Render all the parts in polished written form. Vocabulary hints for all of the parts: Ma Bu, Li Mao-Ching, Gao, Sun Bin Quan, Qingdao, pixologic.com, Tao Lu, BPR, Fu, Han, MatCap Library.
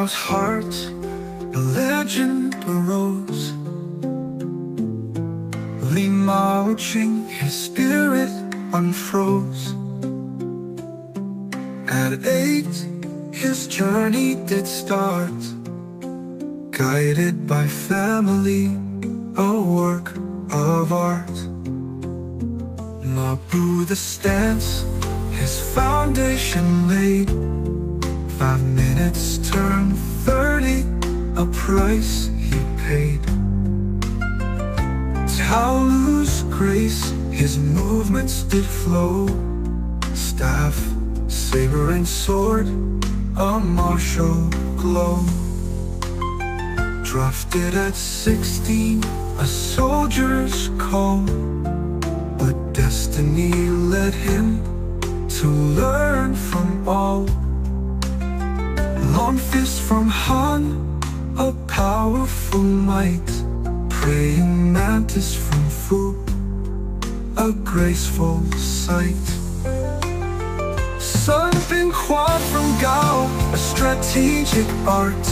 Qingdao's heart, a legend arose. Li Mao-Ching, his spirit unfroze. At 8, his journey did start, guided by family, a work of art. Ma Bu, the stance his foundation laid. 5 minutes turned 30, a price he paid. Tao Lu's grace, his movements did flow. Staff, saber and sword, a martial glow. Drafted at 16, a soldier's call, but destiny led him to learn from all. Long fist from Han, a powerful might. Praying mantis from Fu, a graceful sight. Sun Bin Quan from Gao, a strategic art.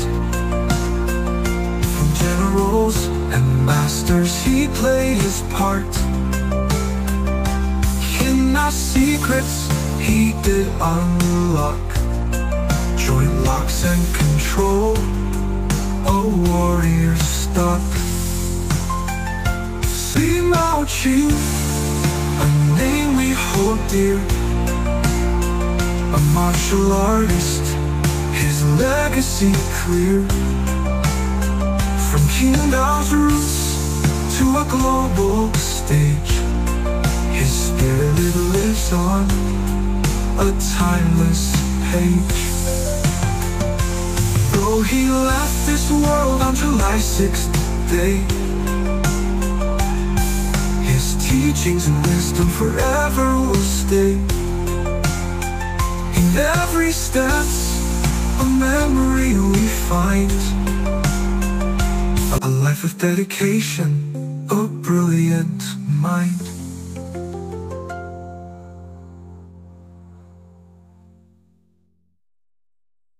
From generals and masters he played his part. In our secrets he did unlock. Joint locks and control, a warrior stock. Li Mao-Ching, a name we hold dear. A martial artist, his legacy clear. From Qingdao's roots to a global stage, his spirit lives on, a timeless page. Though he left this world on July 6th day, his teachings and wisdom forever will stay. In every step, a memory we find, a life of dedication, a brilliant mind.